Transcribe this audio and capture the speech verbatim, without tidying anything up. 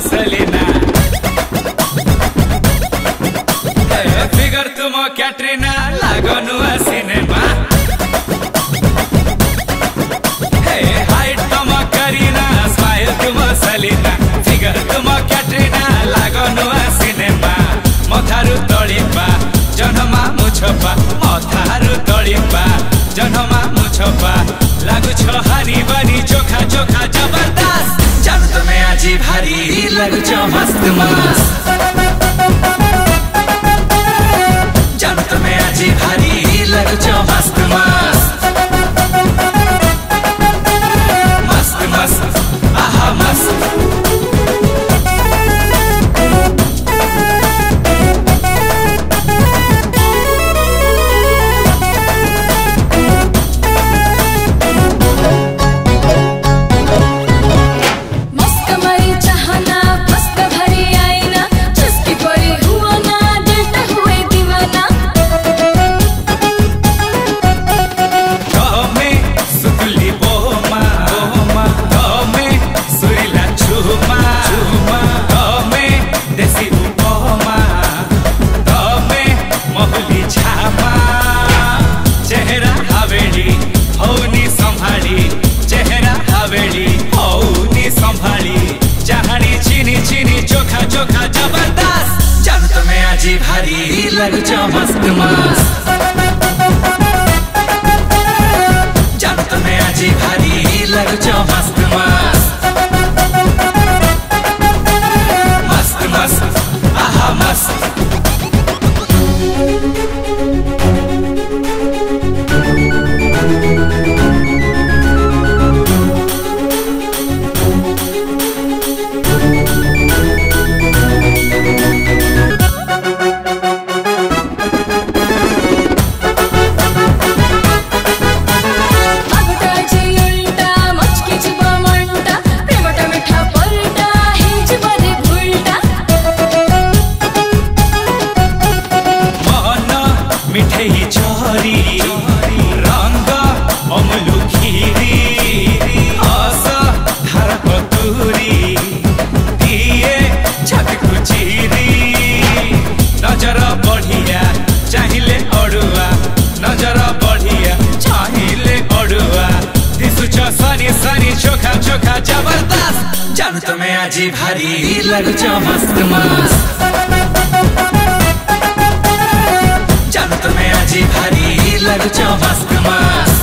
Selena hey, figure tumo Katrina lago nua cinema hey, height tumo Karina smile tumo Selena figure tumo Katrina lago nua cinema motharu tolipa janhama muchopa motharu tolipa janhama muchopa lagu chhani bani chokha chokha jabardast jab tumhe ajeeb hari lagu cho mast mast jab tumhe ajeeb hari lagu cho mast mast mast mast aha mast lagu cho mast mast jab tumhe ajeeb hari lagu cho mast mast mast mast aha mast ajeeb hari lagu cho mast mast jab tumhe ajeeb hari lagu cho mast mast